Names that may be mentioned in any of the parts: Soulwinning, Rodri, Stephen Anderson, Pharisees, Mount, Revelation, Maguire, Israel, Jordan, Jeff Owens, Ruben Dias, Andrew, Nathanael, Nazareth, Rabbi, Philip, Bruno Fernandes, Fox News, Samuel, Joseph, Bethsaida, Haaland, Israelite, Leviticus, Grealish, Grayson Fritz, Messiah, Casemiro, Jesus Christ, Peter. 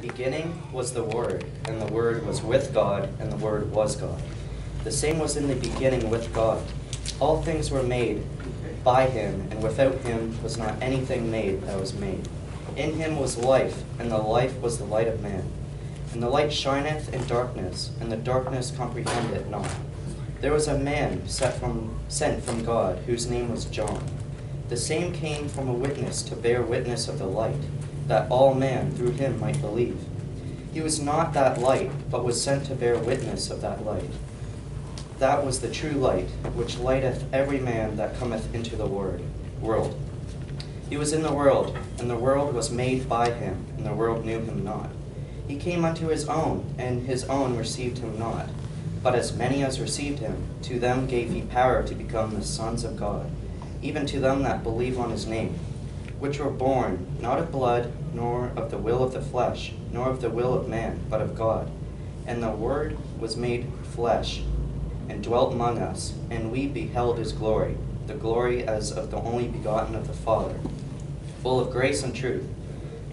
beginning was the Word, and the Word was with God, and the Word was God. The same was in the beginning with God. All things were made by him, and without him was not anything made that was made. In him was life, and the life was the light of man. And the light shineth in darkness, and the darkness comprehended it not. There was a man sent from God, whose name was John. The same came from a witness to bear witness of the light, that all men through him might believe. He was not that light, but was sent to bear witness of that light. That was the true light, which lighteth every man that cometh into the world. He was in the world, and the world was made by him, and the world knew him not. He came unto his own, and his own received him not. But as many as received him, to them gave he power to become the sons of God, even to them that believe on his name, which were born not of blood, nor of the will of the flesh, nor of the will of man, but of God. And the Word was made flesh, and dwelt among us, and we beheld his glory, the glory as of the only begotten of the Father, full of grace and truth.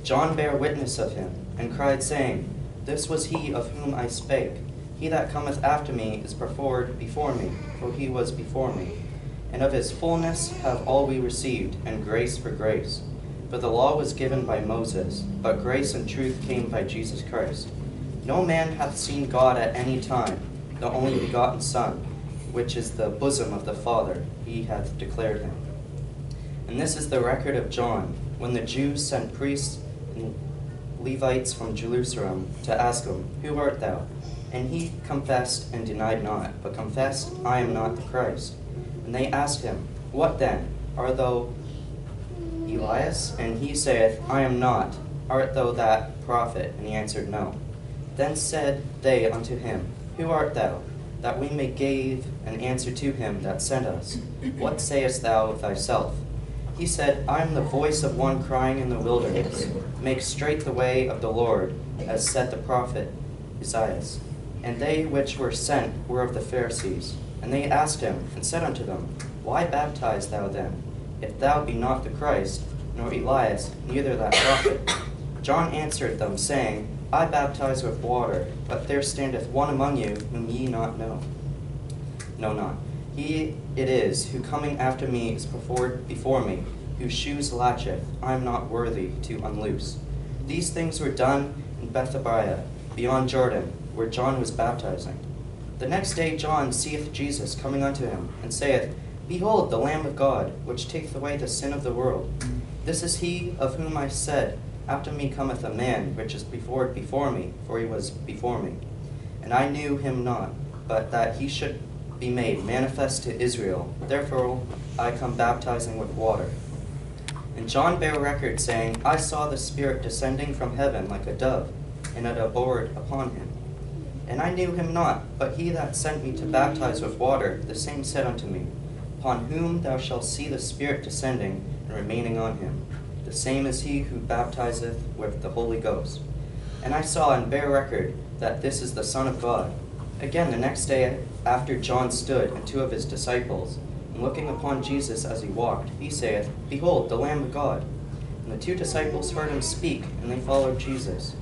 John bare witness of him, and cried, saying, This was he of whom I spake. He that cometh after me is before me, for he was before me. And of his fullness have all we received, and grace for grace. For the law was given by Moses, but grace and truth came by Jesus Christ. No man hath seen God at any time. The only begotten Son, which is the bosom of the Father, he hath declared him. And this is the record of John, when the Jews sent priests and Levites from Jerusalem to ask him, Who art thou? And he confessed and denied not, but confessed, I am not the Christ. And they asked him, What then? Art thou Elias? And he saith, I am not. Art thou that prophet? And he answered, No. Then said they unto him, Who art thou? That we may give an answer to him that sent us. What sayest thou of thyself? He said, I am the voice of one crying in the wilderness. Make straight the way of the Lord, as said the prophet Isaiah. And they which were sent were of the Pharisees. And they asked him, and said unto them, Why baptize thou then, if thou be not the Christ, nor Elias, neither that prophet? John answered them, saying, I baptize with water, but there standeth one among you whom ye know not. He it is who coming after me is before me, whose shoes latcheth, I am not worthy to unloose. These things were done in Bethabara, beyond Jordan, where John was baptizing. The next day John seeth Jesus coming unto him, and saith, Behold, the Lamb of God, which taketh away the sin of the world. This is he of whom I said, After me cometh a man, which is before me, for he was before me. And I knew him not, but that he should be made manifest to Israel. Therefore I come baptizing with water. And John bare record, saying, I saw the Spirit descending from heaven like a dove, and it abode upon him. And I knew him not, but he that sent me to baptize with water, the same said unto me, Upon whom thou shalt see the Spirit descending and remaining on him. The same is he who baptizeth with the Holy Ghost. And I saw and bare record that this is the Son of God. Again, the next day after John stood, and two of his disciples, and looking upon Jesus as he walked, he saith, Behold, the Lamb of God. And the two disciples heard him speak, and they followed Jesus.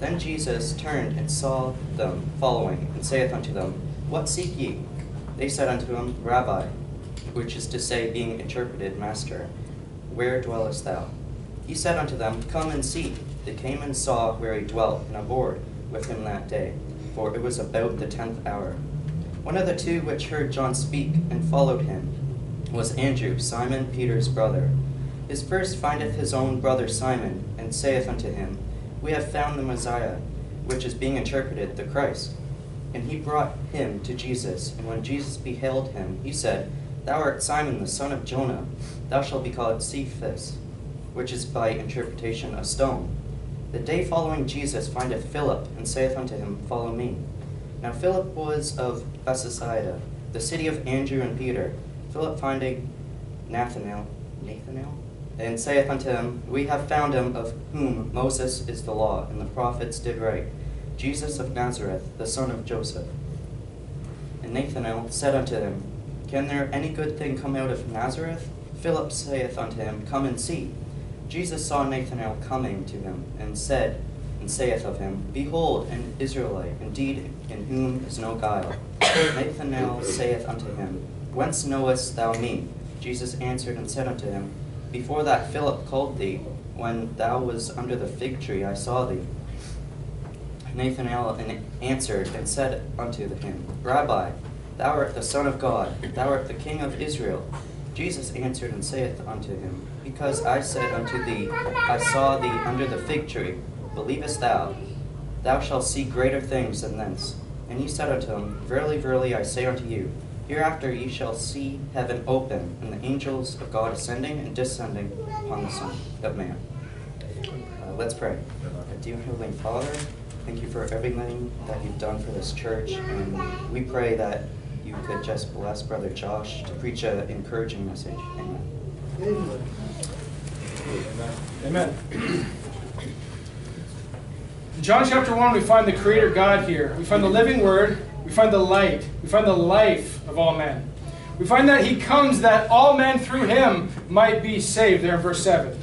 Then Jesus turned and saw them following, and saith unto them, What seek ye? They said unto him, Rabbi, which is to say, being interpreted, Master, where dwellest thou? He said unto them, Come and see. They came and saw where he dwelt, and abode with him that day, for it was about the 10th hour. One of the two which heard John speak and followed him was Andrew, Simon Peter's brother. His first findeth his own brother Simon, and saith unto him, We have found the Messiah, which is being interpreted, the Christ. And he brought him to Jesus, and when Jesus beheld him, he said, Thou art Simon the son of Jonah, thou shalt be called Cephas, which is by interpretation a stone. The day following Jesus findeth Philip, and saith unto him, Follow me. Now Philip was of Bethsaida, the city of Andrew and Peter. Philip finding Nathanael, and saith unto him, We have found him of whom Moses is the law, and the prophets did write, Jesus of Nazareth, the son of Joseph. And Nathanael said unto him, Can there any good thing come out of Nazareth? Philip saith unto him, Come and see. Jesus saw Nathanael coming to him, and said, and saith of him, Behold, an Israelite, indeed, in whom is no guile. Nathanael saith unto him, Whence knowest thou me? Jesus answered and said unto him, Before that Philip called thee, when thou was under the fig tree, I saw thee. Nathanael answered and said unto him, Rabbi, thou art the Son of God, thou art the King of Israel. Jesus answered and saith unto him, Because I said unto thee, I saw thee under the fig tree, believest thou? Thou shalt see greater things than this. And he said unto him, Verily, verily, I say unto you, Hereafter ye shall see heaven open, and the angels of God ascending and descending upon the Son of Man. Let's pray. Dear Heavenly Father, thank you for everything that you've done for this church, and we pray that you could just bless Brother Josh to preach an encouraging message. Amen. Amen. Amen. In John chapter 1, we find the Creator God here. We find the living Word. We find the light. We find the life of all men. We find that He comes that all men through Him might be saved, there in verse 7.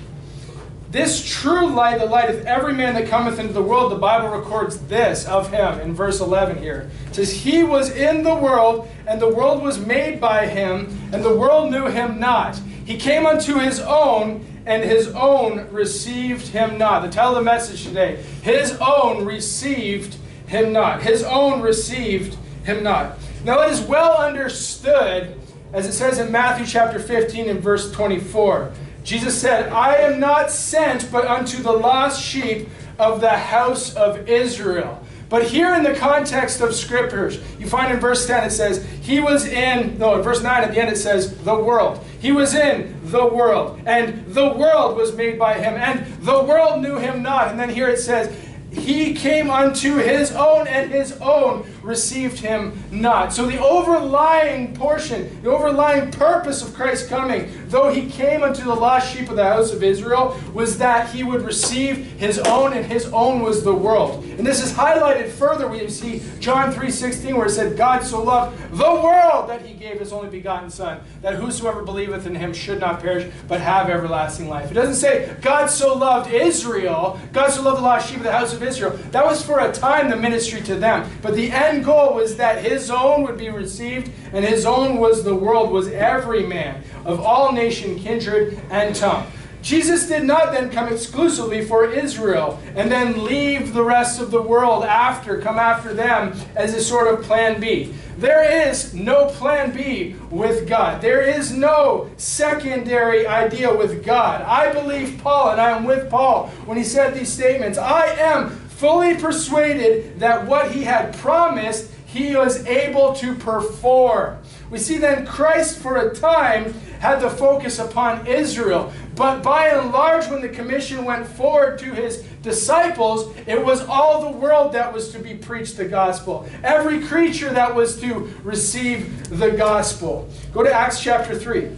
This true light, the light of every man that cometh into the world, the Bible records this of Him in verse 11 here. It says, He was in the world, and the world was made by Him, and the world knew Him not. He came unto His own, and His own received Him not. The title of the message today, His own received Him not. His own received Him not. Now it is well understood, as it says in Matthew chapter 15 and verse 24, Jesus said, I am not sent but unto the lost sheep of the house of Israel. But here in the context of Scriptures, you find in verse 10 it says, in verse 9 at the end it says, the world. He was in the world, and the world was made by Him, and the world knew Him not. And then here it says, He came unto His own, and His own received Him not. So the overlying portion, the overlying purpose of Christ coming, though He came unto the lost sheep of the house of Israel, was that He would receive His own, and His own was the world. And this is highlighted further. We see John 3:16, where it said, God so loved the world that He gave His only begotten Son, that whosoever believeth in Him should not perish, but have everlasting life. It doesn't say, God so loved Israel, God so loved the lost sheep of the house of Israel. That was for a time the ministry to them. But the end goal was that His own would be received, and His own was the world, was every man of all nation, kindred, and tongue. Jesus did not then come exclusively for Israel and then leave the rest of the world after, come after them as a sort of plan B. There is no plan B with God. There is no secondary idea with God. I believe Paul, and I am with Paul when he said these statements. I am fully persuaded that what he had promised, he was able to perform. We see then Christ for a time had the focus upon Israel. But by and large, when the commission went forward to His disciples, it was all the world that was to be preached the gospel. Every creature that was to receive the gospel. Go to Acts chapter 3.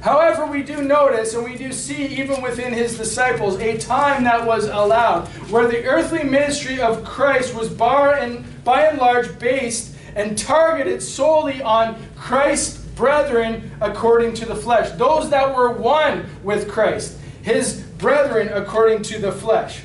However, we do notice and we do see even within His disciples a time that was allowed where the earthly ministry of Christ was by and large based and targeted solely on Christ's brethren according to the flesh. Those that were one with Christ. His brethren according to the flesh.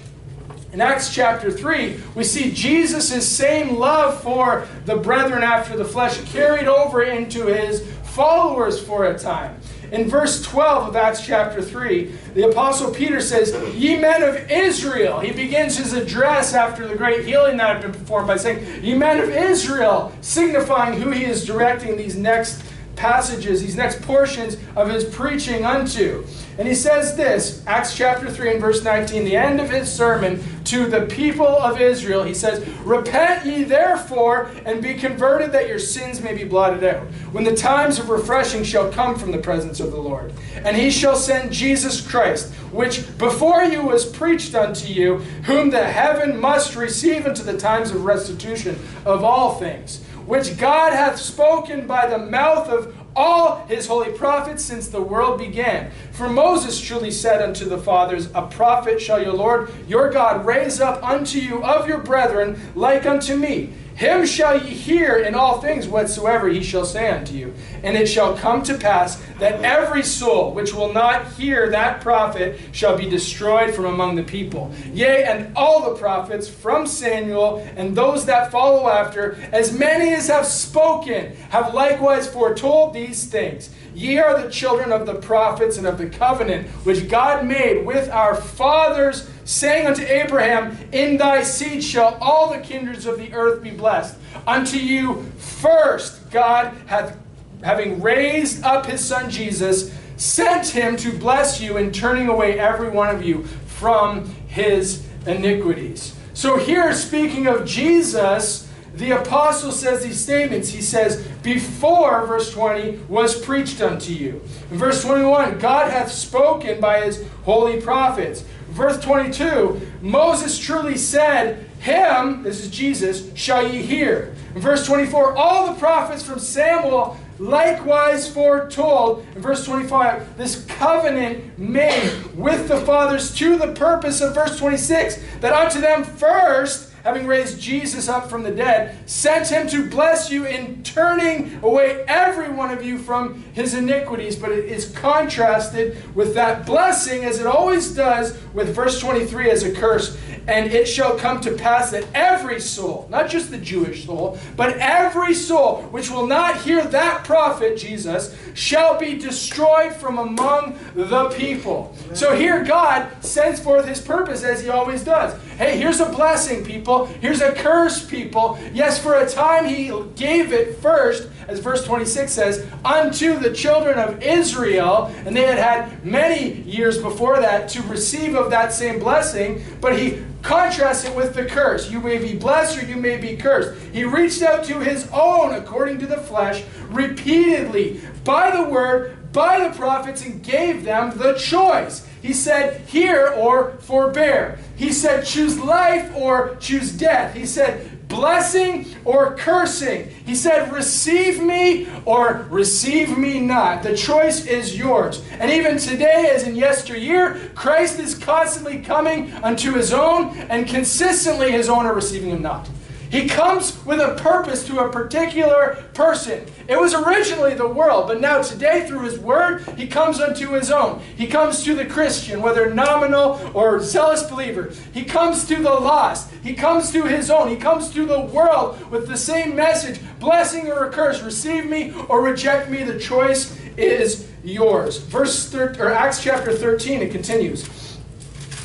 In Acts chapter 3, we see Jesus' same love for the brethren after the flesh carried over into His followers for a time. In verse 12 of Acts chapter 3, the Apostle Peter says, Ye men of Israel. He begins his address after the great healing that had been performed by saying, Ye men of Israel, signifying who he is directing these next passages, these next portions of his preaching unto. And he says this, Acts chapter 3 and verse 19, the end of his sermon to the people of Israel, he says, Repent ye therefore, and be converted, that your sins may be blotted out, when the times of refreshing shall come from the presence of the Lord. And He shall send Jesus Christ, which before you was preached unto you, whom the heaven must receive unto the times of restitution of all things, which God hath spoken by the mouth of all His holy prophets since the world began. For Moses truly said unto the fathers, A prophet shall your Lord your God raise up unto you of your brethren like unto me, Him shall ye hear in all things whatsoever he shall say unto you. And it shall come to pass that every soul which will not hear that prophet shall be destroyed from among the people. Yea, and all the prophets from Samuel and those that follow after, as many as have spoken, have likewise foretold these things. Ye are the children of the prophets and of the covenant which God made with our fathers, saying unto Abraham, in thy seed shall all the kindreds of the earth be blessed. Unto you first God hath, having raised up his son Jesus, sent him to bless you in turning away every one of you from his iniquities. So here, speaking of Jesus, the apostle says these statements. He says, before, verse 20, was preached unto you. In verse 21, God hath spoken by his holy prophets. Verse 22, Moses truly said, him, this is Jesus, shall ye hear. In verse 24, all the prophets from Samuel likewise foretold. In verse 25, this covenant made with the fathers to the purpose of verse 26, that unto them first, having raised Jesus up from the dead, sent him to bless you in turning away every one of you from his iniquities. But it is contrasted with that blessing, as it always does, with verse 23 as a curse. And it shall come to pass that every soul, not just the Jewish soul, but every soul which will not hear that prophet, Jesus, shall be destroyed from among the people. So here God sends forth his purpose, as he always does. Hey, here's a blessing, people. Here's a curse, people. Yes, for a time he gave it first, as verse 26 says, unto the children of Israel. And they had had many years before that to receive of that same blessing. But he contrasts it with the curse. You may be blessed or you may be cursed. He reached out to his own, according to the flesh, repeatedly, by the word, by the prophets, and gave them the choice. He said, hear or forbear. He said, choose life or choose death. He said, blessing or cursing. He said, receive me or receive me not. The choice is yours. And even today, as in yesteryear, Christ is constantly coming unto his own, and consistently his own are receiving him not. He comes with a purpose to a particular person. It was originally the world, but now today through his word, he comes unto his own. He comes to the Christian, whether nominal or zealous believer. He comes to the lost. He comes to his own. He comes to the world with the same message, blessing or a curse, receive me or reject me. The choice is yours. Acts chapter 13, it continues.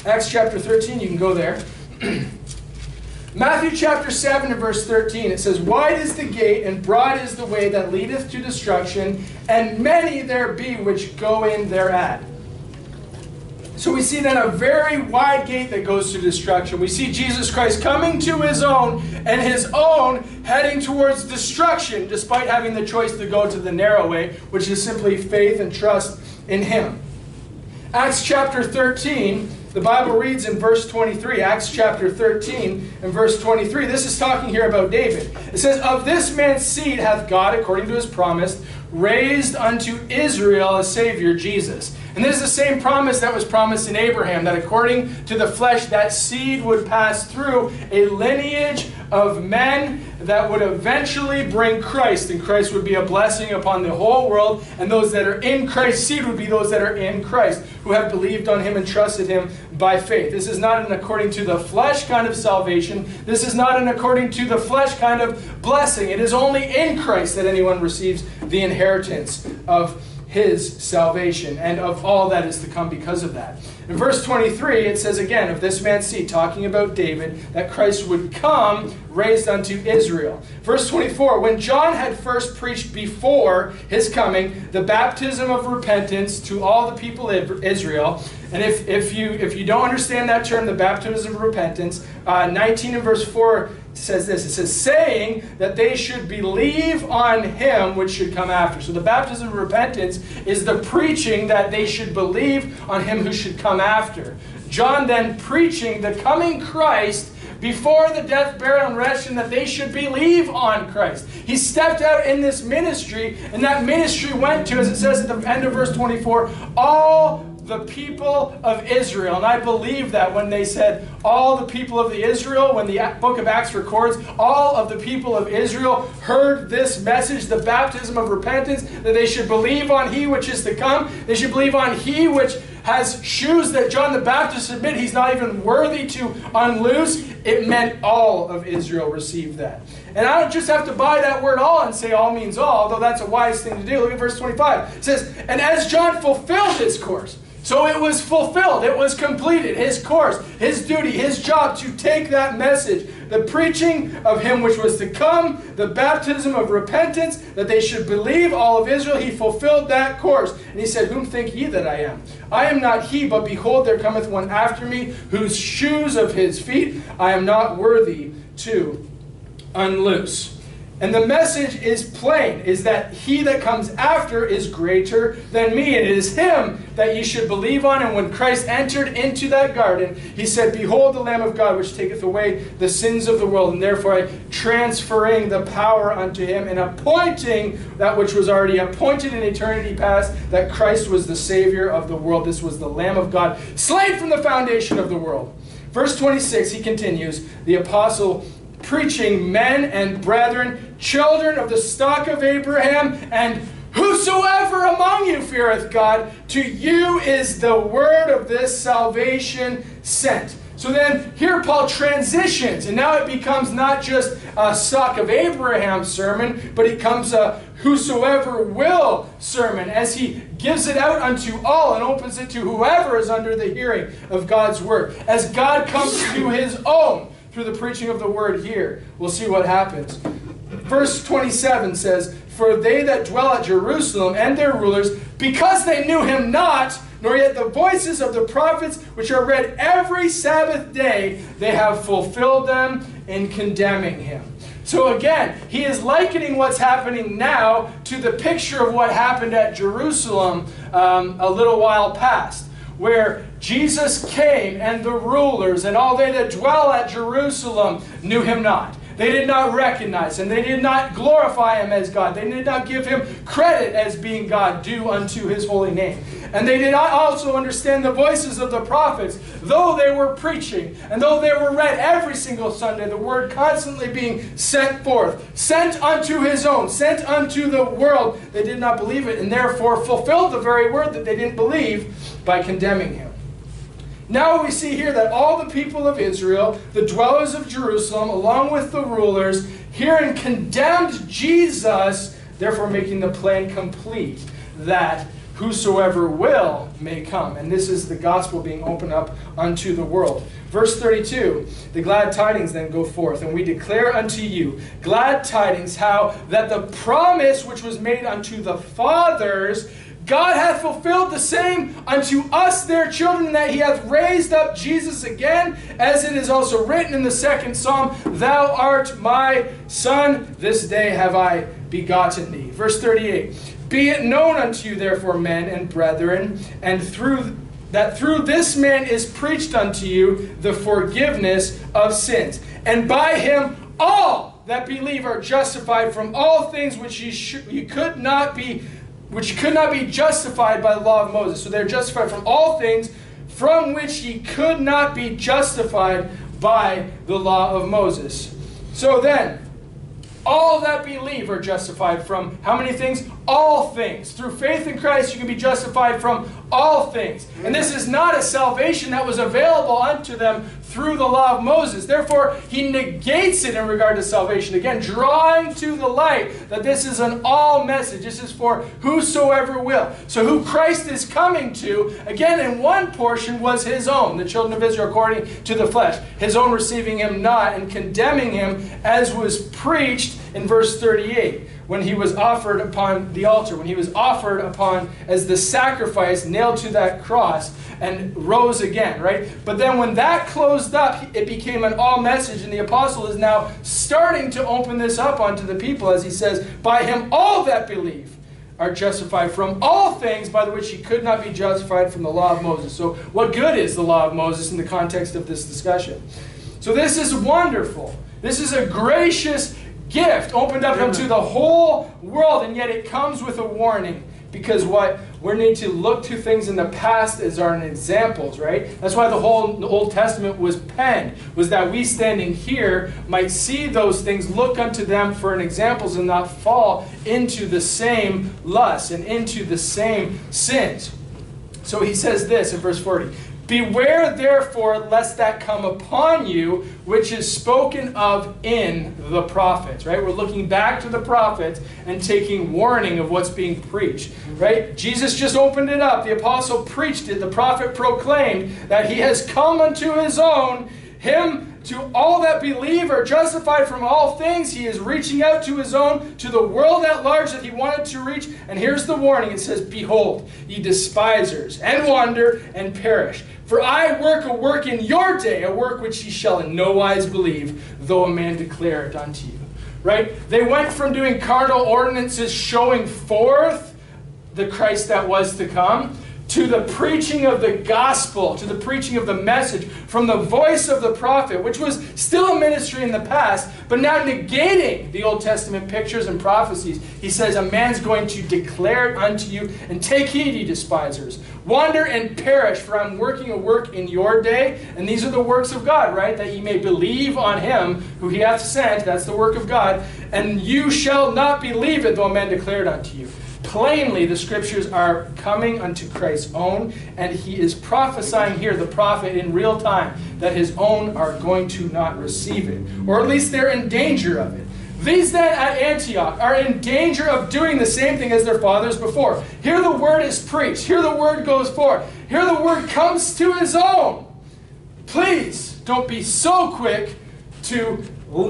Acts chapter 13, you can go there. Matthew chapter 7 and verse 13, it says, wide is the gate and broad is the way that leadeth to destruction, and many there be which go in thereat. So we see then a very wide gate that goes to destruction. We see Jesus Christ coming to his own, and his own heading towards destruction, despite having the choice to go to the narrow way, which is simply faith and trust in him. Acts chapter 13, the Bible reads in verse 23, Acts chapter 13 and verse 23, this is talking here about David. It says, of this man's seed hath God, according to his promise, raised unto Israel a Savior, Jesus. And this is the same promise that was promised in Abraham, that according to the flesh, that seed would pass through a lineage of men that would eventually bring Christ. And Christ would be a blessing upon the whole world. And those that are in Christ's seed would be those that are in Christ, who have believed on him and trusted him by faith. This is not an according to the flesh kind of salvation. This is not an according to the flesh kind of blessing. It is only in Christ that anyone receives the inheritance of his salvation and of all that is to come because of that. In verse 23, it says again, of this man's seed, talking about David, that Christ would come raised unto Israel. Verse 24, when John had first preached before his coming the baptism of repentance to all the people of Israel, and if you don't understand that term, the baptism of repentance, 19 and verse 4 says this. It says, saying that they should believe on him which should come after. So the baptism of repentance is the preaching that they should believe on him who should come after. John then preaching the coming Christ before the death, burial, and resurrection, that they should believe on Christ. He stepped out in this ministry, and that ministry went to, as it says at the end of verse 24, all the people of Israel. And I believe that when they said all the people of Israel, when the book of Acts records, all of the people of Israel heard this message, the baptism of repentance, that they should believe on he which is to come. They should believe on he which has shoes that John the Baptist admit he's not even worthy to unloose. It meant all of Israel received that. And I don't just have to buy that word all and say all means all, although that's a wise thing to do. Look at verse 25. It says, and as John fulfilled his course, so it was fulfilled, it was completed, his course, his duty, his job to take that message, the preaching of him which was to come, the baptism of repentance, that they should believe all of Israel. He fulfilled that course. And he said, whom think ye that I am? I am not he, but behold, there cometh one after me, whose shoes of his feet I am not worthy to unloose. And the message is plain, is that he that comes after is greater than me. It is him that ye should believe on. And when Christ entered into that garden, he said, behold the Lamb of God, which taketh away the sins of the world. And therefore I transferring the power unto him and appointing that which was already appointed in eternity past, that Christ was the Savior of the world. This was the Lamb of God, slain from the foundation of the world. Verse 26, he continues, the apostle preaching, men and brethren, children of the stock of Abraham, and whosoever among you feareth God, to you is the word of this salvation sent. So then here Paul transitions, and now it becomes not just a stock of Abraham sermon, but it becomes a whosoever will sermon, as he gives it out unto all and opens it to whoever is under the hearing of God's word. As God comes to his own, through the preaching of the word here, we'll see what happens. Verse 27 says, for they that dwell at Jerusalem and their rulers, because they knew him not, nor yet the voices of the prophets which are read every Sabbath day, they have fulfilled them in condemning him. So again, he is likening what's happening now to the picture of what happened at Jerusalem a little while past, where Jesus came, and the rulers and all they that dwell at Jerusalem knew him not. They did not recognize him. They did not glorify him as God. They did not give him credit as being God due unto his holy name. And they did not also understand the voices of the prophets, though they were preaching, and though they were read every single Sunday, the word constantly being sent forth, sent unto his own, sent unto the world. They did not believe it, and therefore fulfilled the very word that they didn't believe by condemning him. Now we see here that all the people of Israel, the dwellers of Jerusalem, along with the rulers, herein condemned Jesus, therefore making the plan complete, that whosoever will may come. And this is the gospel being opened up unto the world. Verse 32, the glad tidings then go forth, and we declare unto you glad tidings, how that the promise which was made unto the fathers, God hath fulfilled the same unto us their children, that he hath raised up Jesus again, as it is also written in the 2nd Psalm, thou art my son, this day have I begotten thee. Verse 38, be it known unto you therefore, men and brethren, and through this man is preached unto you the forgiveness of sins, and by him all that believe are justified from all things which ye could not be justified by the law of Moses. So they're justified from all things from which ye could not be justified by the law of Moses. So then, all that believe are justified from how many things? All things. Through faith in Christ, you can be justified from all things. And this is not a salvation that was available unto them through the law of Moses. Therefore, he negates it in regard to salvation. Again, drawing to the light that this is an all message. This is for whosoever will. So who Christ is coming to, again, in one portion was his own, the children of Israel according to the flesh. His own receiving him not and condemning him, as was preached in verse 38. When he was offered upon the altar, when he was offered upon as the sacrifice, nailed to that cross, and rose again, right? But then when that closed up, it became an all message, and the apostle is now starting to open this up onto the people, as he says, by him all that believe are justified from all things by the which he could not be justified from the law of Moses. So what good is the law of Moses in the context of this discussion? So this is wonderful. This is a gracious gift opened up unto the whole world, and yet it comes with a warning. Because what we need to look to things in the past as our examples, right? That's why the whole Old Testament was penned, was that we standing here might see those things, look unto them for an examples, and not fall into the same lusts and into the same sins. So he says this in verse 40. Beware therefore lest that come upon you which is spoken of in the prophets, right? We're looking back to the prophets and taking warning of what's being preached, right? Jesus just opened it up. The apostle preached it. The prophet proclaimed that he has come unto his own, him to all that believe are justified from all things. He is reaching out to his own, to the world at large that he wanted to reach. And here's the warning. It says, behold, ye despisers, and wander, and perish. For I work a work in your day, a work which ye shall in no wise believe, though a man declare it unto you. Right? They went from doing carnal ordinances showing forth the Christ that was to come, to the preaching of the gospel, to the preaching of the message from the voice of the prophet, which was still a ministry in the past, but now negating the Old Testament pictures and prophecies. He says, a man's going to declare it unto you, and take heed, ye despisers. Wander and perish, for I'm working a work in your day. And these are the works of God, right? That ye may believe on him who he hath sent. That's the work of God. And you shall not believe it, though a man declare it unto you. Plainly, the scriptures are coming unto Christ's own, and he is prophesying here, the prophet, in real time, that his own are going to not receive it, or at least they're in danger of it. These then at Antioch are in danger of doing the same thing as their fathers before. Here the word is preached. Here the word goes forth. Here the word comes to his own. Please don't be so quick to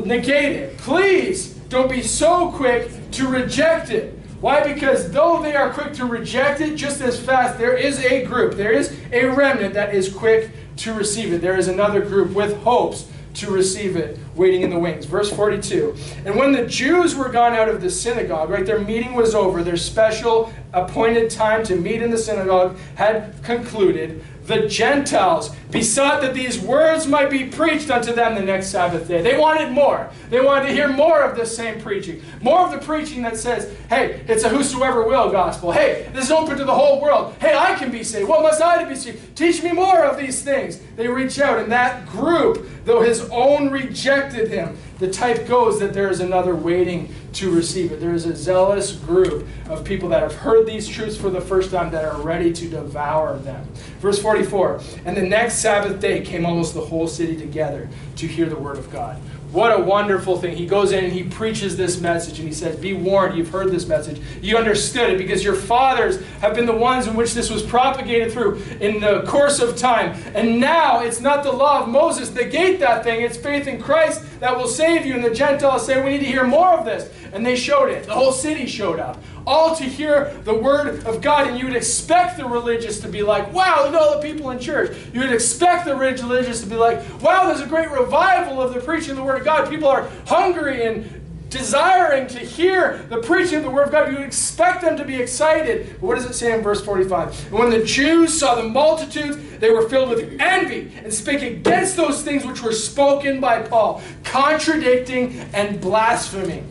negate it. Please don't be so quick to reject it. Why? Because though they are quick to reject it, just as fast, there is a group, there is a remnant that is quick to receive it. There is another group with hopes to receive it, waiting in the wings. Verse 42, and when the Jews were gone out of the synagogue, right, their meeting was over, their special appointed time to meet in the synagogue had concluded, the Gentiles besought that these words might be preached unto them the next Sabbath day. They wanted more. They wanted to hear more of this same preaching. More of the preaching that says, hey, it's a whosoever will gospel. Hey, this is open to the whole world. Hey, I can be saved. What must I to be saved? Teach me more of these things. They reach out, and that group, though his own rejected him, the type goes that there is another waiting to receive it. There is a zealous group of people that have heard these truths for the first time that are ready to devour them. Verse 44, and the next Sabbath day came almost the whole city together to hear the word of God. What a wonderful thing. He goes in and he preaches this message, and he says, be warned, you've heard this message. You understood it because your fathers have been the ones in which this was propagated through in the course of time. And now it's not the law of Moses. Negate that thing. It's faith in Christ that will save you. And the Gentiles say, we need to hear more of this. And they showed it. The whole city showed up. All to hear the word of God. And you would expect the religious to be like, wow, look at all the people in church. You would expect the religious to be like, wow, there's a great revival of the preaching of the word of God. People are hungry and desiring to hear the preaching of the word of God. You would expect them to be excited. But what does it say in verse 45? And when the Jews saw the multitudes, they were filled with envy and spake against those things which were spoken by Paul, contradicting and blaspheming.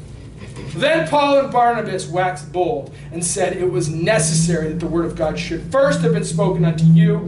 Then Paul and Barnabas waxed bold and said, it was necessary that the word of God should first have been spoken unto you.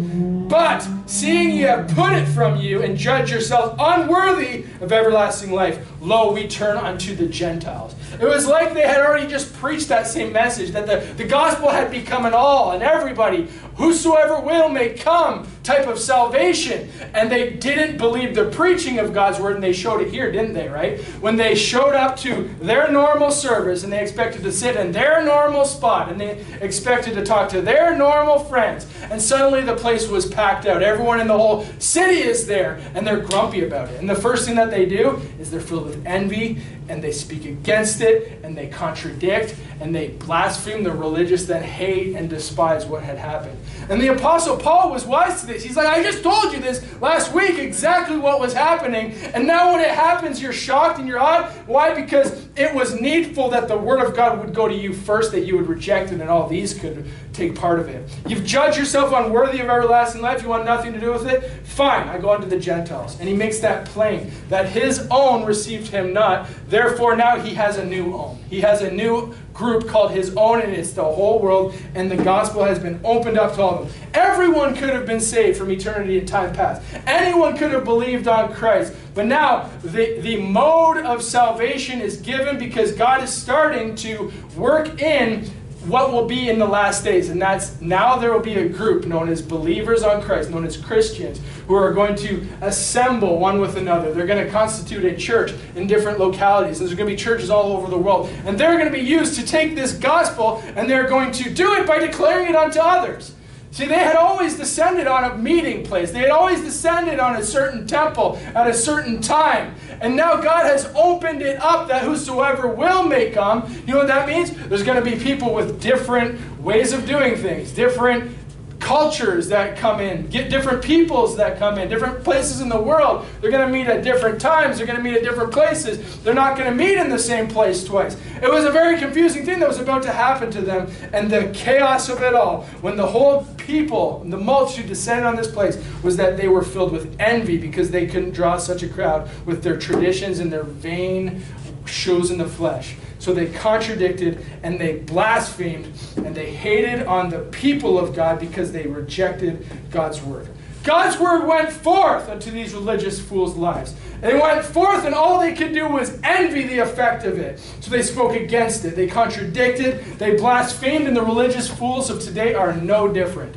But seeing ye have put it from you and judge yourself unworthy of everlasting life, lo, we turn unto the Gentiles. It was like they had already just preached that same message, that the gospel had become an all and everybody, whosoever will may come type of salvation. And they didn't believe the preaching of God's word, and they showed it here, didn't they, right? When they showed up to their normal service and they expected to sit in their normal spot and they expected to talk to their normal friends, and suddenly the place was packed out. Everyone in the whole city is there, and they're grumpy about it. And the first thing that they do is they're filled with envy, and they speak against it, and they contradict, and they blaspheme. The religious then hate and despise what had happened. And the Apostle Paul was wise to this. He's like, I just told you this last week, exactly what was happening, and now when it happens, you're shocked and you're odd. Why? Because it was needful that the word of God would go to you first, that you would reject it, and all these could take part of it. You've judged yourself unworthy of everlasting life. You want nothing to do with it? Fine, I go unto the Gentiles. And he makes that plain, that his own received him not. Therefore now he has a new own. He has a new group called his own, and it's the whole world, and the gospel has been opened up to all of them. Everyone could have been saved from eternity and time past. Anyone could have believed on Christ. But now the mode of salvation is given because God is starting to work in what will be in the last days. And that's, now there will be a group known as believers on Christ, known as Christians, who are going to assemble one with another. They're going to constitute a church in different localities. There's going to be churches all over the world. And they're going to be used to take this gospel, and they're going to do it by declaring it unto others. See, they had always descended on a meeting place. They had always descended on a certain temple at a certain time. And now God has opened it up that whosoever will may come. You know what that means? There's going to be people with different ways of doing things, different cultures that come in, get different peoples that come in, different places in the world. They're going to meet at different times. They're going to meet at different places. They're not going to meet in the same place twice. It was a very confusing thing that was about to happen to them, and the chaos of it all, when the whole people, the multitude descended on this place, was that they were filled with envy because they couldn't draw such a crowd with their traditions and their vain shows in the flesh. So they contradicted, and they blasphemed, and they hated on the people of God because they rejected God's word. God's word went forth unto these religious fools' lives. They went forth, and all they could do was envy the effect of it. So they spoke against it. They contradicted. They blasphemed, and the religious fools of today are no different.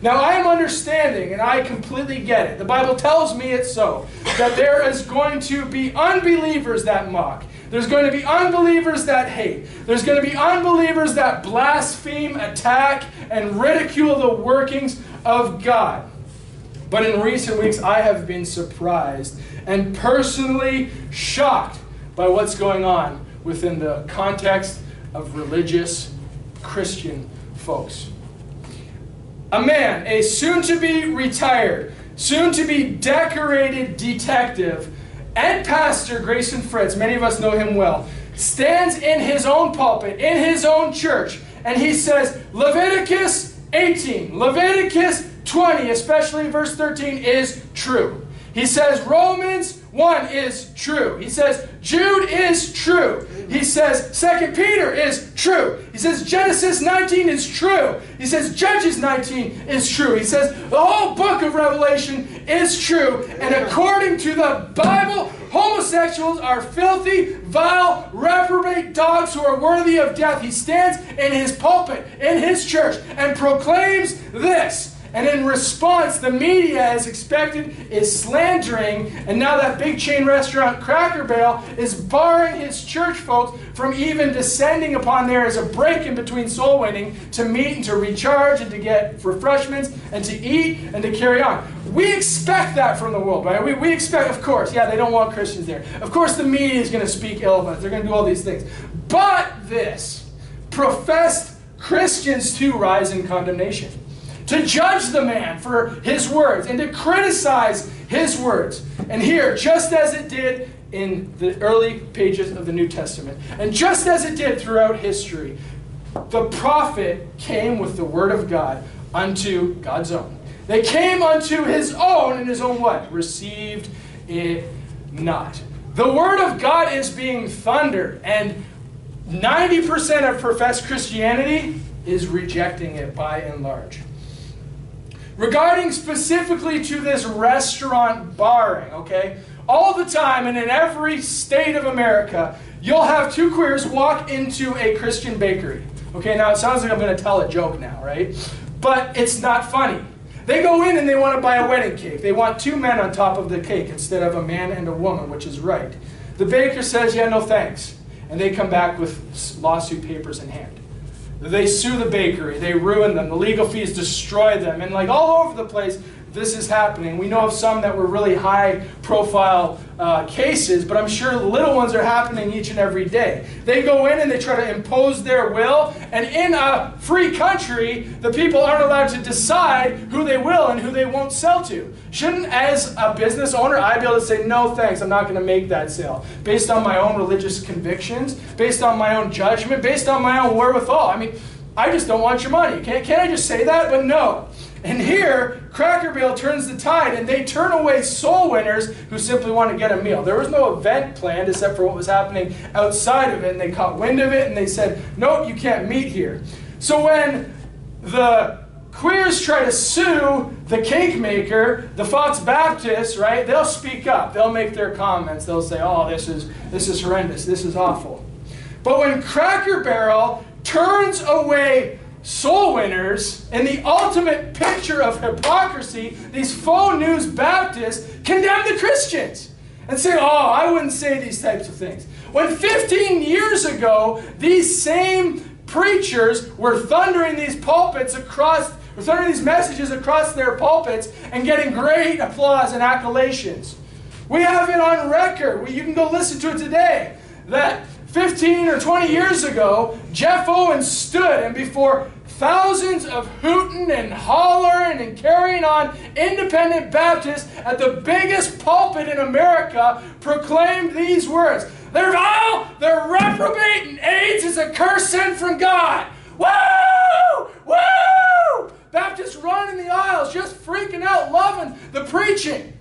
Now, I am understanding, and I completely get it. The Bible tells me it's so, that there is going to be unbelievers that mock. There's going to be unbelievers that hate. There's going to be unbelievers that blaspheme, attack, and ridicule the workings of God. But in recent weeks, I have been surprised and personally shocked by what's going on within the context of religious Christian folks. A man, a soon-to-be retired, soon-to-be decorated detective, and pastor Grayson Fritz, many of us know him well, stands in his own pulpit, in his own church, and he says, Leviticus 18, Leviticus 20, especially verse 13, is true. He says, Romans 1 is true. He says, Jude is true. He says, 2 Peter is true. He says, Genesis 19 is true. He says, Judges 19 is true. He says, the whole book of Revelation is true. And according to the Bible, homosexuals are filthy, vile, reprobate dogs who are worthy of death. He stands in his pulpit, in his church, and proclaims this. And in response, the media, as expected, is slandering. And now that big chain restaurant, Cracker Barrel, is barring his church folks from even descending upon there as a break in between soul winning to meet and to recharge and to get refreshments and to eat and to carry on. We expect that from the world, right? We expect, of course, yeah, they don't want Christians there. Of course, the media is going to speak ill of us. They're going to do all these things. But this, professed Christians too rise in condemnation. To judge the man for his words and to criticize his words. And here, just as it did in the early pages of the New Testament, and just as it did throughout history, the prophet came with the word of God unto God's own. They came unto his own, and his own what? Received it not. The word of God is being thundered, and 90% of professed Christianity is rejecting it by and large. Regarding specifically to this restaurant barring, okay? All the time and in every state of America, you'll have two queers walk into a Christian bakery. Okay, now it sounds like I'm going to tell a joke now, right? But it's not funny. They go in and they want to buy a wedding cake. They want two men on top of the cake instead of a man and a woman, which is right. The baker says, yeah, no thanks. And they come back with lawsuit papers in hand. They sue the bakery, they ruin them, the legal fees destroy them, and like all over the place, this is happening. We know of some that were really high-profile cases, but I'm sure little ones are happening each and every day. They go in and they try to impose their will, and in a free country, the people aren't allowed to decide who they will and who they won't sell to. Shouldn't, as a business owner, I be able to say, no thanks, I'm not going to make that sale, based on my own religious convictions, based on my own judgment, based on my own wherewithal? I mean, I just don't want your money. Can't I just say that? But no. And here, Cracker Barrel turns the tide, and they turn away soul winners who simply want to get a meal. There was no event planned except for what was happening outside of it, and they caught wind of it, and they said, nope, you can't meet here. So when the queers try to sue the cake maker, the Fox Baptists, right, they'll speak up. They'll make their comments. They'll say, oh, this is horrendous. This is awful. But when Cracker Barrel turns away soul winners, and the ultimate picture of hypocrisy, these faux news Baptists condemn the Christians and say, oh, I wouldn't say these types of things. When 15 years ago, these same preachers were thundering these pulpits across, were thundering these messages across their pulpits and getting great applause and accolations. We have it on record. You can go listen to it today, that 15 or 20 years ago, Jeff Owens stood, and before thousands of hooting and hollering and carrying on independent Baptists at the biggest pulpit in America, proclaimed these words. They're vile, they're reprobate, and AIDS is a curse sent from God. Woo! Woo! Baptists running the aisles, just freaking out, loving the preaching.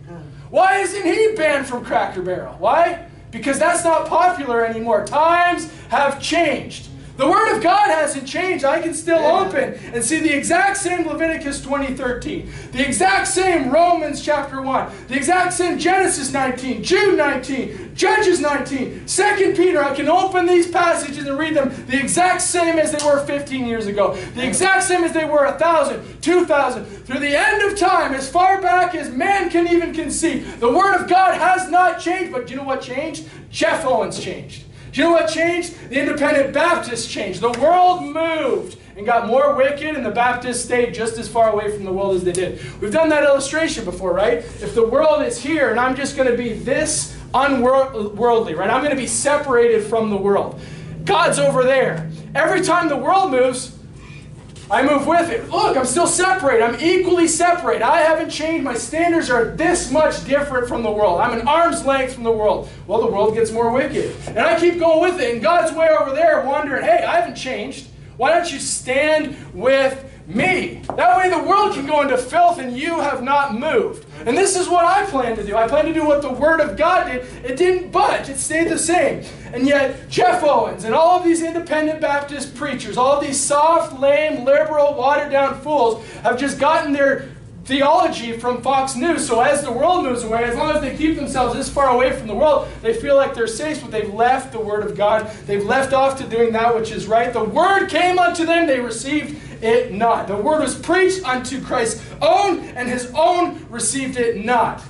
Why isn't he banned from Cracker Barrel? Why? Because that's not popular anymore. Times have changed. The Word of God hasn't changed. I can still open and see the exact same Leviticus 20:13, the exact same Romans chapter 1, the exact same Genesis 19, Jude 19, Judges 19, 2 Peter. I can open these passages and read them the exact same as they were 15 years ago, the exact same as they were 1,000, 2,000, through the end of time, as far back as man can even conceive. The Word of God has not changed, but do you know what changed? Jeff Owens changed. Do you know what changed? The independent Baptists changed. The world moved and got more wicked, and the Baptists stayed just as far away from the world as they did. We've done that illustration before, right? If the world is here and I'm just going to be this unworldly, right? I'm going to be separated from the world. God's over there. Every time the world moves, I move with it. Look, I'm still separate. I'm equally separate. I haven't changed. My standards are this much different from the world. I'm an arm's length from the world. Well, the world gets more wicked. And I keep going with it. And God's way over there wondering, hey, I haven't changed. Why don't you stand with me? That way the world can go into filth and you have not moved. And this is what I plan to do. I plan to do what the Word of God did. It didn't budge. It stayed the same. And yet Jeff Owens and all of these independent Baptist preachers, all these soft, lame, liberal, watered-down fools have just gotten their theology from Fox News. So as the world moves away, as long as they keep themselves this far away from the world, they feel like they're safe, but they've left the Word of God. They've left off to doing that which is right. The Word came unto them. They received it not. The Word was preached unto Christ's own, and His own received it not.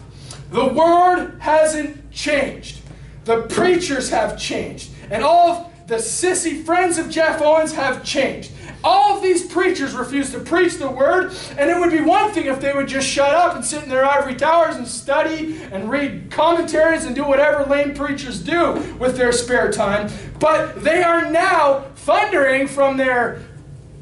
The Word hasn't changed. The preachers have changed. And all of the sissy friends of Jeff Owens have changed. All of these preachers refuse to preach the Word, and it would be one thing if they would just shut up and sit in their ivory towers and study and read commentaries and do whatever lame preachers do with their spare time. But they are now thundering from their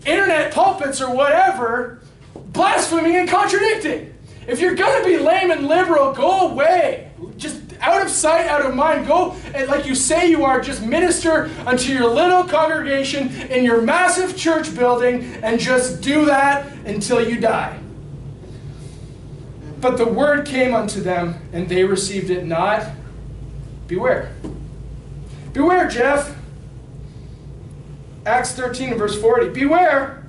internet pulpits or whatever, blaspheming and contradicting. If you're going to be lame and liberal, go away. Just out of sight, out of mind. Go, and like you say you are, just minister unto your little congregation in your massive church building and just do that until you die. But the Word came unto them, and they received it not. Beware. Beware, Jeff. Acts 13 and verse 40. Beware,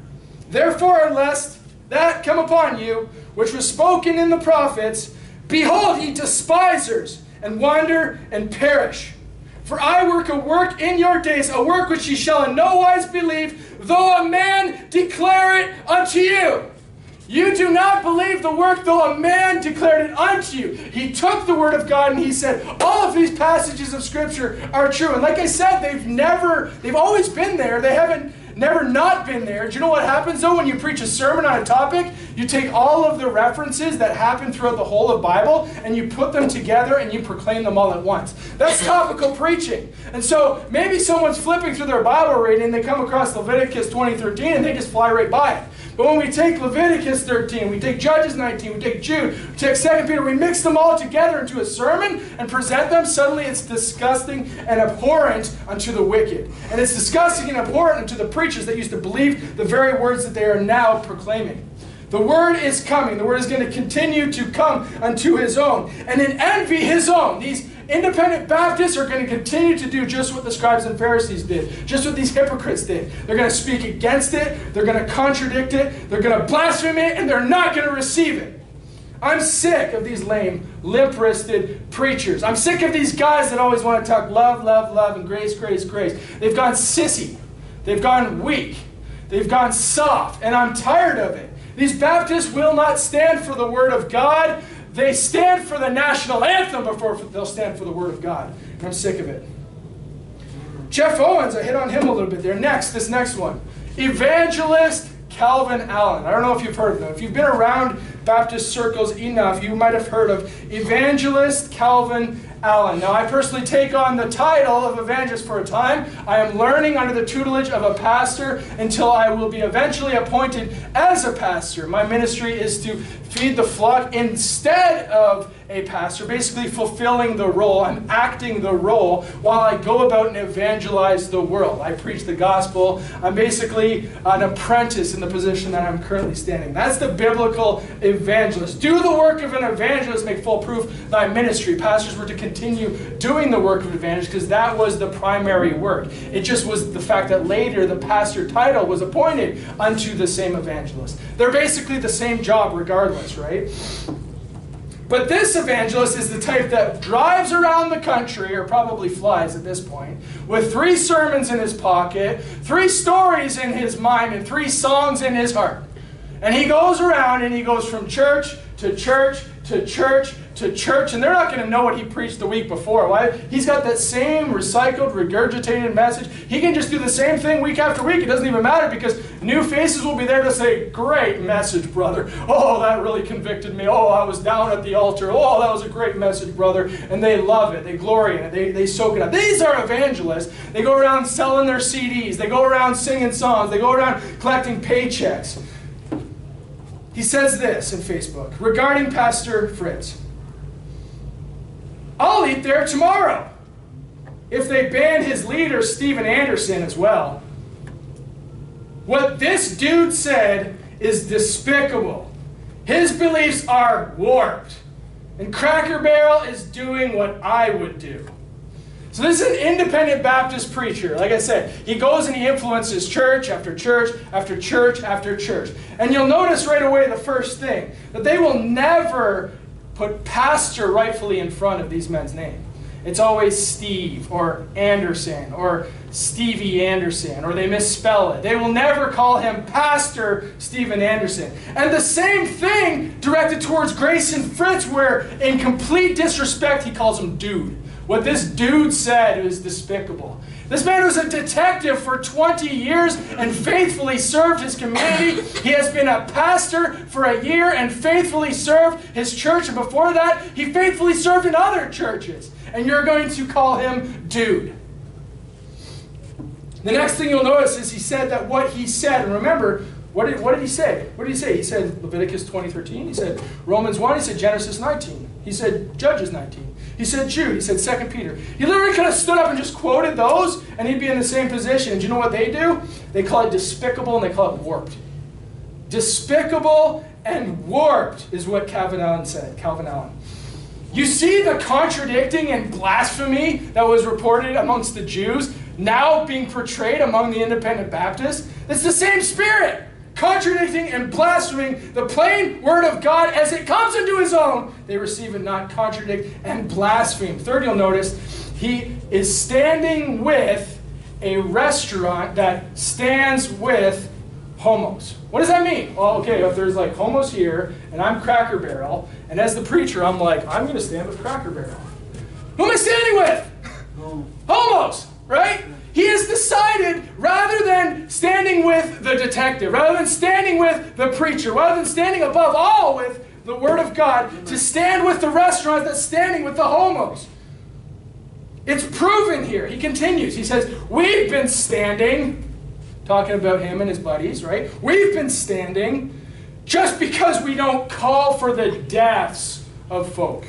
therefore, lest that come upon you, which was spoken in the prophets, behold, ye despisers, and wander and perish. For I work a work in your days, a work which ye shall in no wise believe, though a man declare it unto you. You do not believe the work, though a man declared it unto you. He took the Word of God and he said, all of these passages of Scripture are true. And like I said, they've always been there. They haven't never not been there. Do you know what happens though when you preach a sermon on a topic? You take all of the references that happen throughout the whole of the Bible and you put them together and you proclaim them all at once. That's topical preaching. And so maybe someone's flipping through their Bible reading and they come across Leviticus 20:13 and they just fly right by it. But when we take Leviticus 13, we take Judges 19, we take Jude, we take 2 Peter, we mix them all together into a sermon and present them, suddenly it's disgusting and abhorrent unto the wicked. And it's disgusting and abhorrent unto the preachers that used to believe the very words that they are now proclaiming. The word is coming. The word is going to continue to come unto his own. And in envy his own, these independent Baptists are going to continue to do just what the scribes and Pharisees did, just what these hypocrites did. They're going to speak against it. They're going to contradict it. They're going to blaspheme it, and they're not going to receive it. I'm sick of these lame, limp-wristed preachers. I'm sick of these guys that always want to talk love, love, love, and grace, grace, grace. They've gone sissy. They've gone weak. They've gone soft, and I'm tired of it. These Baptists will not stand for the Word of God. They stand for the national anthem before they'll stand for the Word of God. And I'm sick of it. Jeff Owens, I hit on him a little bit there. Next, this next one. Evangelist Calvin Allen. I don't know if you've heard of him. If you've been around Baptist circles enough, you might have heard of Evangelist Calvin Allen. Now, I personally take on the title of evangelist for a time. I am learning under the tutelage of a pastor until I will be eventually appointed as a pastor. My ministry is to feed the flock instead of a pastor, basically fulfilling the role. I'm acting the role while I go about and evangelize the world. I preach the gospel. I'm basically an apprentice in the position that I'm currently standing. That's the biblical evangelist. Do the work of an evangelist, make full proof thy ministry. Pastors were to continue doing the work of an evangelist because that was the primary work. It just was the fact that later the pastor title was appointed unto the same evangelist. They're basically the same job regardless, right? But this evangelist is the type that drives around the country, or probably flies at this point, with 3 sermons in his pocket, 3 stories in his mind, and 3 songs in his heart. And he goes around and he goes from church to church to church to church, and they're not going to know what he preached the week before. Why? He's got that same recycled, regurgitated message. He can just do the same thing week after week. It doesn't even matter because new faces will be there to say, great message, brother. Oh, that really convicted me. Oh, I was down at the altar. Oh, that was a great message, brother. And they love it. They glory in it. They soak it up. These are evangelists. They go around selling their CDs. They go around singing songs. They go around collecting paychecks. He says this in Facebook regarding Pastor Fritz. I'll eat there tomorrow if they ban his leader, Stephen Anderson, as well. What this dude said is despicable. His beliefs are warped. And Cracker Barrel is doing what I would do. So this is an independent Baptist preacher. Like I said, he goes and he influences church after church after church after church. And you'll notice right away the first thing, that they will never put pastor rightfully in front of these men's name. It's always Steve or Anderson or Stevie Anderson, or they misspell it. They will never call him Pastor Stephen Anderson. And the same thing directed towards Grayson Fritz, where in complete disrespect he calls him dude. What this dude said is despicable. This man was a detective for 20 years and faithfully served his community. He has been a pastor for a year and faithfully served his church. And before that, he faithfully served in other churches. And you're going to call him dude. The next thing you'll notice is he said that what he said, and remember, what did he say? What did he say? He said Leviticus 20:13. He said Romans 1. He said Genesis 19. He said Judges 19. He said Jude. He said 2 Peter. He literally could have stood up and just quoted those, and he'd be in the same position. And you know what they do? They call it despicable, and they call it warped. Despicable and warped is what Calvin Allen said. Calvin Allen. You see the contradicting and blasphemy that was reported amongst the Jews now being portrayed among the independent Baptists? It's the same spirit, contradicting and blaspheming the plain word of God as it comes into his own. They receive it not, contradict and blaspheme. Third, you'll notice he is standing with a restaurant that stands with homos. What does that mean? Well, okay, if there's like homos here, and I'm Cracker Barrel, and as the preacher, I'm like, I'm going to stand with Cracker Barrel. Who am I standing with? Homos, right? He has decided, rather than standing with the detective, rather than standing with the preacher, rather than standing above all with the Word of God, to stand with the restaurant that's standing with the homos. It's proven here. He continues. He says, we've been standing talking about him and his buddies, right? We've been standing just because we don't call for the deaths of folk.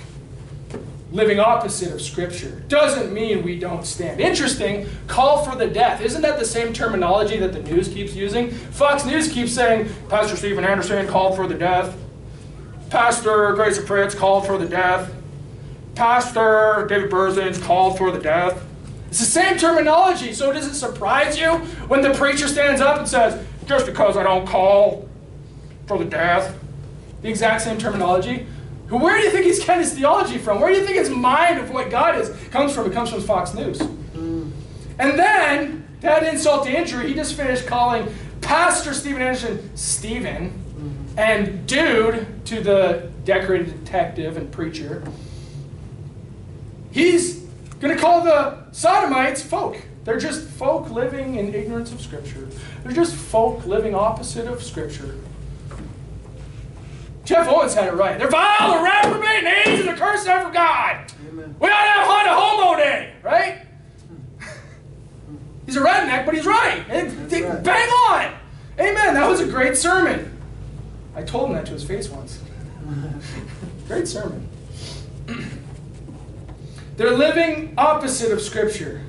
Living opposite of Scripture doesn't mean we don't stand. Interesting, call for the death. Isn't that the same terminology that the news keeps using? Fox News keeps saying, Pastor Stephen Anderson called for the death. Pastor Grayson Fritz called for the death. Pastor David Burzin's called for the death. It's the same terminology, so does it surprise you when the preacher stands up and says, just because I don't call for the death? The exact same terminology. Where do you think he's getting his theology from? Where do you think his mind of what God is comes from? It comes from Fox News. And then, to add insult to injury, he just finished calling Pastor Stephen Anderson Stephen and dude to the decorated detective and preacher. He's going to call the sodomites folk. They're just folk living in ignorance of Scripture. They're just folk living opposite of Scripture. Jeff Owens had it right. They're vile and reprobate and angels and cursed out from God. Amen. We ought to have Honda Homo Day, right? He's a redneck, but he's right. Right. Bang on. Amen. That was a great sermon. I told him that to his face once. Great sermon. They're living opposite of Scripture.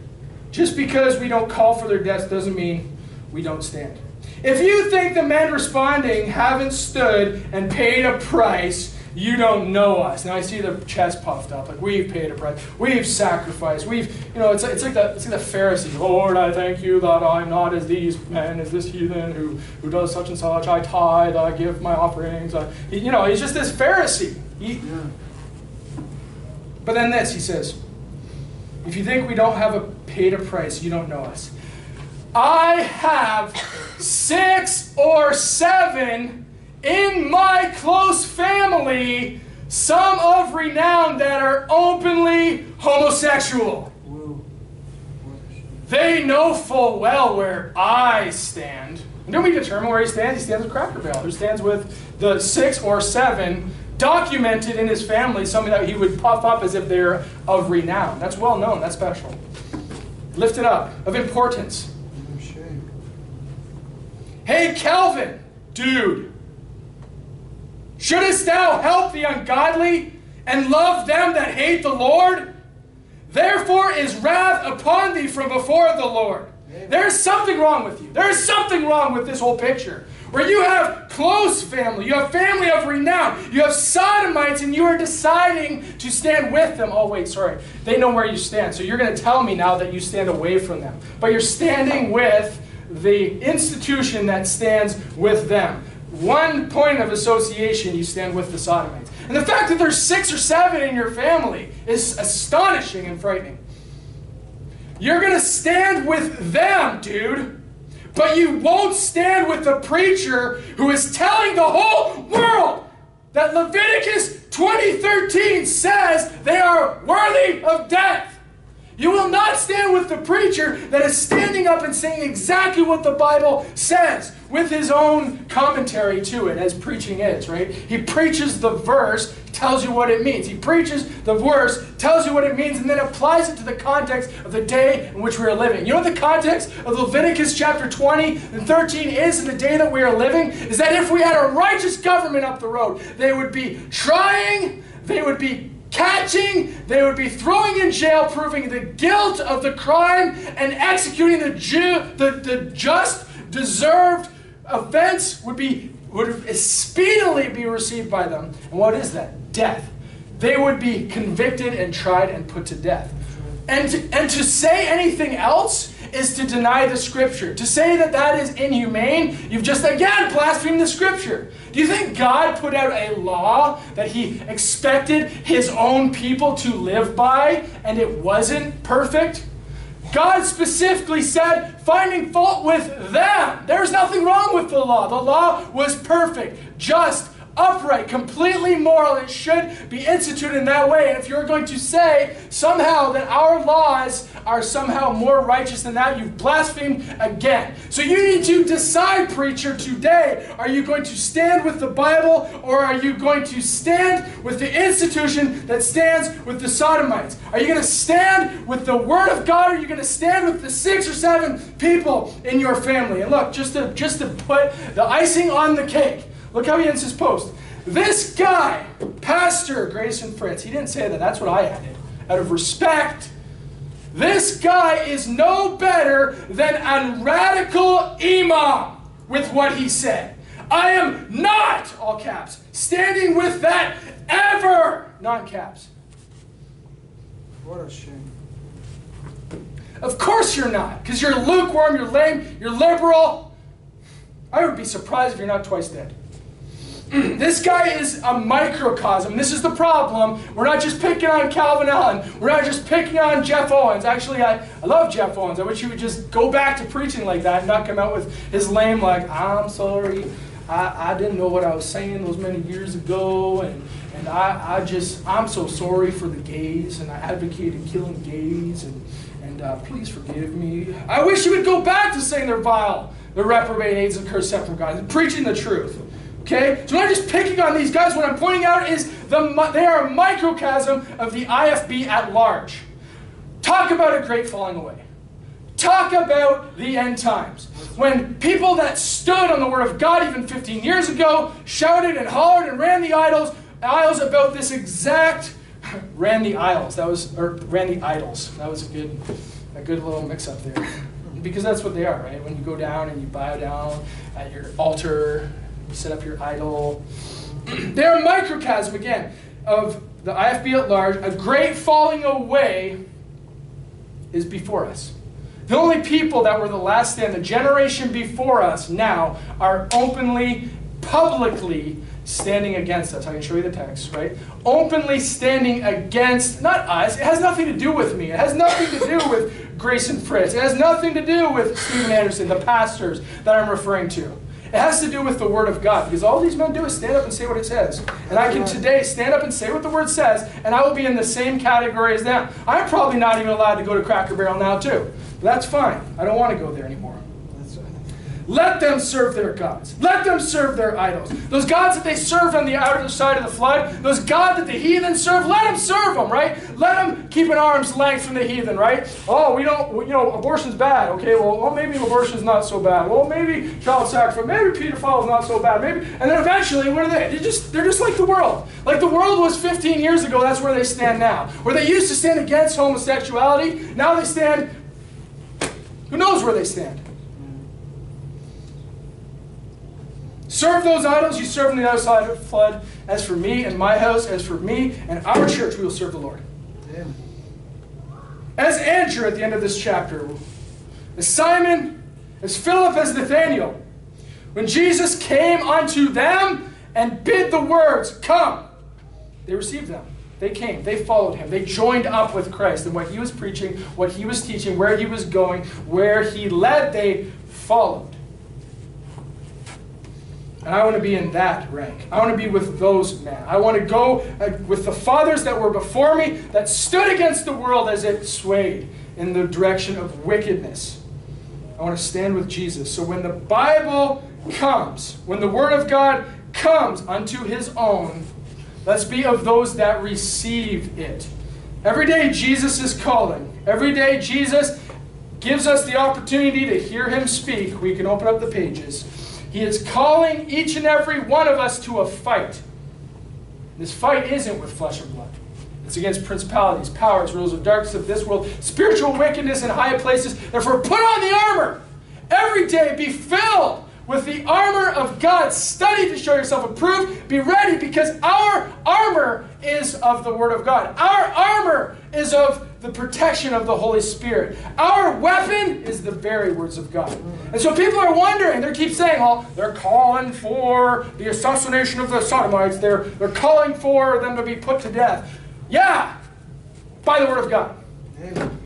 Just because we don't call for their deaths doesn't mean we don't stand. If you think the men responding haven't stood and paid a price, you don't know us. Now I see the chest puffed up, like we've paid a price, we've sacrificed, we've, you know, it's like the Pharisees. Lord, I thank you that I'm not as these men, as this heathen who does such and such. I tithe, I give my offerings. You know, he's just this Pharisee. But then this, he says, if you think we don't have a paid a price, you don't know us. I have 6 or 7 in my close family, some of renown, that are openly homosexual. They know full well where I stand. And don't we determine where he stands? He stands with Cracker Barrel. He stands with the 6 or 7 documented in his family, something that he would puff up as if they're of renown. That's well known, that's special. Lifted up, of importance. Hey Calvin, dude, shouldest thou help the ungodly and love them that hate the Lord? Therefore is wrath upon thee from before the Lord. There's something wrong with you. There's something wrong with this whole picture. Where you have close family, you have family of renown, you have sodomites, and you are deciding to stand with them. Oh, wait, sorry. They know where you stand, so you're going to tell me now that you stand away from them. But you're standing with the institution that stands with them. One point of association, you stand with the sodomites. And the fact that there's 6 or 7 in your family is astonishing and frightening. You're going to stand with them, dude. But you won't stand with the preacher who is telling the whole world that Leviticus 20:13 says they are worthy of death. You will not stand with the preacher that is standing up and saying exactly what the Bible says with his own commentary to it, as preaching is, right? He preaches the verse, tells you what it means. He preaches the verse, tells you what it means, and then applies it to the context of the day in which we are living. You know what the context of Leviticus chapter 20 and 13 is in the day that we are living? Is that if we had a righteous government up the road, they would be trying, they would be catching, they would be throwing in jail, proving the guilt of the crime, and executing the just deserved offense would speedily be received by them. And what is that? Death. They would be convicted and tried and put to death. And to say anything else is to deny the Scripture. To say that that is inhumane, you've just again blasphemed the Scripture. Do you think God put out a law that he expected his own people to live by and it wasn't perfect? God specifically said, finding fault with them. There's nothing wrong with the law. The law was perfect, just, upright, completely moral. It should be instituted in that way. And if you're going to say somehow that our laws are somehow more righteous than that, you've blasphemed again. So you need to decide, preacher, today, are you going to stand with the Bible, or are you going to stand with the institution that stands with the Sodomites? Are you going to stand with the Word of God, or are you going to stand with the 6 or 7 people in your family? And look, just to put the icing on the cake, look how he ends his post. This guy, Pastor Grayson Fritz, he didn't say that, that's what I added, out of respect. This guy is no better than a radical imam with what he said. I am not, all caps, standing with that ever, not in caps. What a shame. Of course you're not, because you're lukewarm, you're lame, you're liberal. I would be surprised if you're not twice dead. This guy is a microcosm. This is the problem. We're not just picking on Calvin Allen. We're not just picking on Jeff Owens. Actually, I love Jeff Owens. I wish he would just go back to preaching like that and not come out with his lame, like, I'm sorry, I didn't know what I was saying those many years ago, and I'm so sorry for the gays, and I advocated killing gays, and please forgive me. I wish he would go back to saying they're vile, they're reprobate, aids, and cursed separate God, and preaching the truth. Okay? So I'm not just picking on these guys. What I'm pointing out is they are a microcosm of the IFB at large. Talk about a great falling away. Talk about the end times. When people that stood on the Word of God even 15 years ago shouted and hollered and ran the aisles about this exact... ran the idols. That was a good little mix-up there. Because that's what they are, right? When you go down and you bow down at your altar... set up your idol. They're a microcosm, again, of the IFB at large. A great falling away is before us. The only people that were the last stand, the generation before us now, are openly, publicly standing against us. I can show you the text, right? Openly standing against, not us. It has nothing to do with me. It has nothing to do with Grayson Fritz. It has nothing to do with Stephen Anderson, the pastors that I'm referring to. It has to do with the Word of God, because all these men do is stand up and say what it says. And I can today stand up and say what the Word says, and I will be in the same category as them. I'm probably not even allowed to go to Cracker Barrel now, too. But that's fine. I don't want to go there anymore. Let them serve their gods. Let them serve their idols. Those gods that they served on the outer side of the flood, those gods that the heathen serve, let them serve them, right? Let them keep an arm's length from the heathen, right? Oh, we don't, you know, abortion's bad. Okay, well maybe abortion's not so bad. Well, maybe child sacrifice, maybe pedophile's not so bad. Maybe, and then eventually, what are they? They're just like the world. Like the world was 15 years ago, that's where they stand now. Where they used to stand against homosexuality, now they stand, who knows where they stand? Serve those idols, you serve on the other side of the flood. As for me and my house, as for me and our church, we will serve the Lord. Amen. As Andrew at the end of this chapter, as Simon, as Philip, as Nathanael, when Jesus came unto them and bid the words, come, they received them. They came. They followed him. They joined up with Christ. And what he was preaching, what he was teaching, where he was going, where he led, they followed. And I want to be in that rank. I want to be with those men. I want to go with the fathers that were before me, that stood against the world as it swayed in the direction of wickedness. I want to stand with Jesus. So when the Bible comes, when the Word of God comes unto his own, let's be of those that receive it. Every day Jesus is calling. Every day Jesus gives us the opportunity to hear him speak. We can open up the pages. He is calling each and every one of us to a fight. This fight isn't with flesh and blood. It's against principalities, powers, rulers of darkness of this world, spiritual wickedness in high places. Therefore, put on the armor. Every day be filled with the armor of God. Study to show yourself approved. Be ready, because our armor is of the Word of God. Our armor is of the protection of the Holy Spirit. Our weapon is the very words of God. And so people are wondering, they keep saying, well, they're calling for the assassination of the Sodomites. They're calling for them to be put to death. Yeah, by the Word of God. Amen.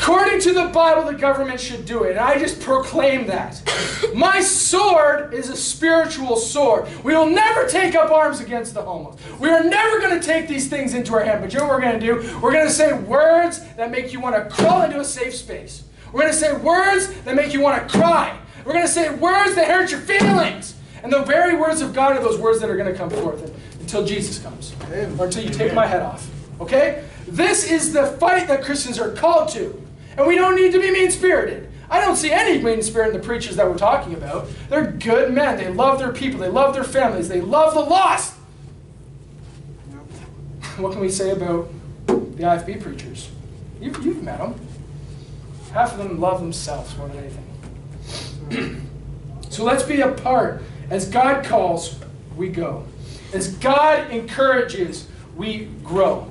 According According to the Bible, the government should do it. And I just proclaim that. My sword is a spiritual sword. We will never take up arms against the homeless. We are never going to take these things into our hand. But you know what we're going to do? We're going to say words that make you want to crawl into a safe space. We're going to say words that make you want to cry. We're going to say words that hurt your feelings. And the very words of God are those words that are going to come forth until Jesus comes. Or until you take my head off. Okay? This is the fight that Christians are called to. And we don't need to be mean-spirited. I don't see any mean-spirit in the preachers that we're talking about. They're good men. They love their people. They love their families. They love the lost. What can we say about the IFB preachers? You've met them. Half of them love themselves more than anything. So let's be a part. As God calls, we go. As God encourages, we grow.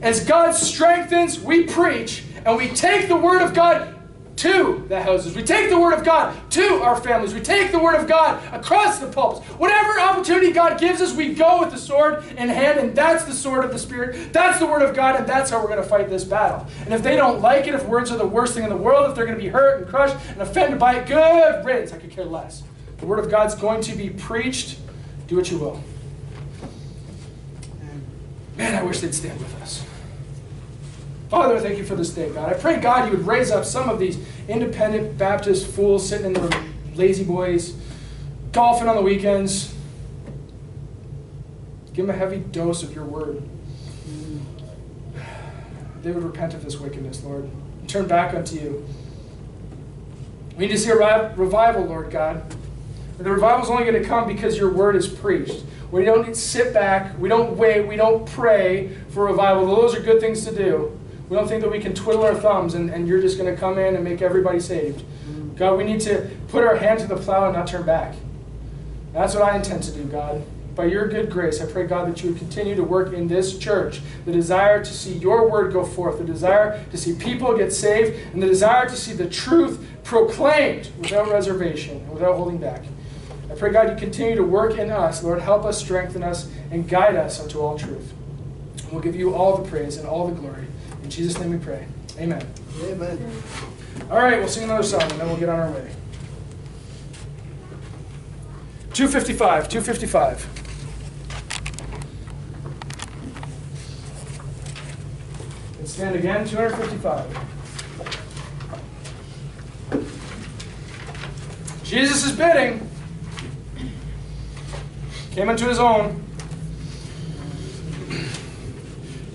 As God strengthens, we preach. And we take the Word of God to the houses. We take the Word of God to our families. We take the Word of God across the pulpits. Whatever opportunity God gives us, we go with the sword in hand, and that's the sword of the Spirit. That's the Word of God, and that's how we're going to fight this battle. And if they don't like it, if words are the worst thing in the world, if they're going to be hurt and crushed and offended by it, good riddance. I could care less. The Word of God's going to be preached. Do what you will. Man, I wish they'd stand with us. Father, thank you for this day, God. I pray, God, you would raise up some of these independent Baptist fools sitting in their lazy boys, golfing on the weekends. Give them a heavy dose of your word. They would repent of this wickedness, Lord, and turn back unto you. We need to see a revival, Lord God. But the revival is only going to come because your word is preached. We don't need to sit back. We don't wait. We don't pray for revival. Those are good things to do. We don't think that we can twiddle our thumbs and you're just going to come in and make everybody saved. God, we need to put our hand to the plow and not turn back. That's what I intend to do, God. By your good grace, I pray, God, that you would continue to work in this church. The desire to see your word go forth. The desire to see people get saved. And the desire to see the truth proclaimed without reservation and without holding back. I pray, God, you continue to work in us. Lord, help us, strengthen us, and guide us unto all truth. And we'll give you all the praise and all the glory. In Jesus' name we pray. Amen. Amen. All right, we'll sing another song, and then we'll get on our way. 255, 255. And stand again, 255. Jesus is bidding. Came into his own.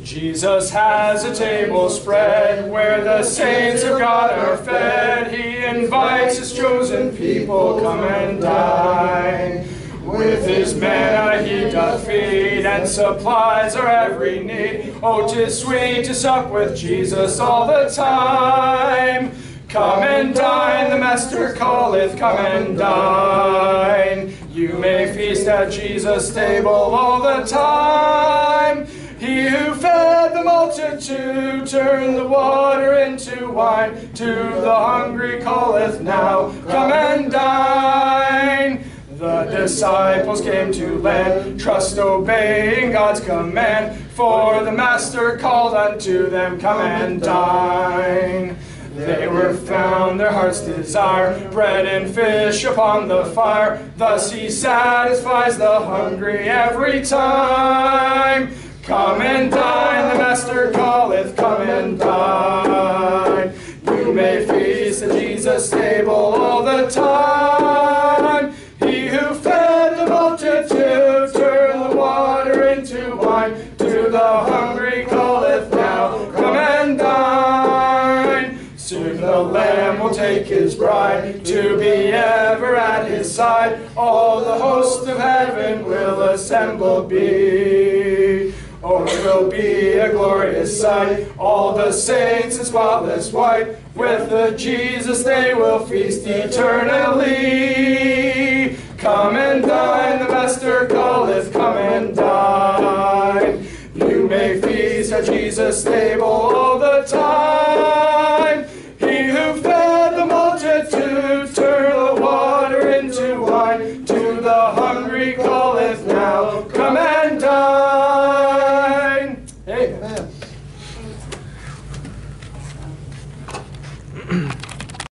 Jesus has a table spread where the saints of God are fed. He invites his chosen people, come and dine. With his manna he doth feed and supplies our every need. Oh, 'tis sweet to sup with Jesus all the time. Come and dine, the master calleth, come and dine. You may feast at Jesus' table all the time. He who fed the multitude turned the water into wine. To the hungry calleth now, come and dine. The disciples came to lend trust obeying God's command. For the master called unto them, come and dine. They were found, their heart's desire, bread and fish upon the fire. Thus he satisfies the hungry every time. Come and dine, the master calleth, come and dine. You may feast at Jesus' table all the time. He who fed the multitude turned the water into wine. To the hungry calleth now, come and dine. Soon the Lamb will take his bride to be ever at his side. All the hosts of heaven will assembled be. Oh, it will be a glorious sight. All the saints in spotless white. With the Jesus they will feast eternally. Come and dine, the master calleth, come and dine. You may feast at Jesus' table.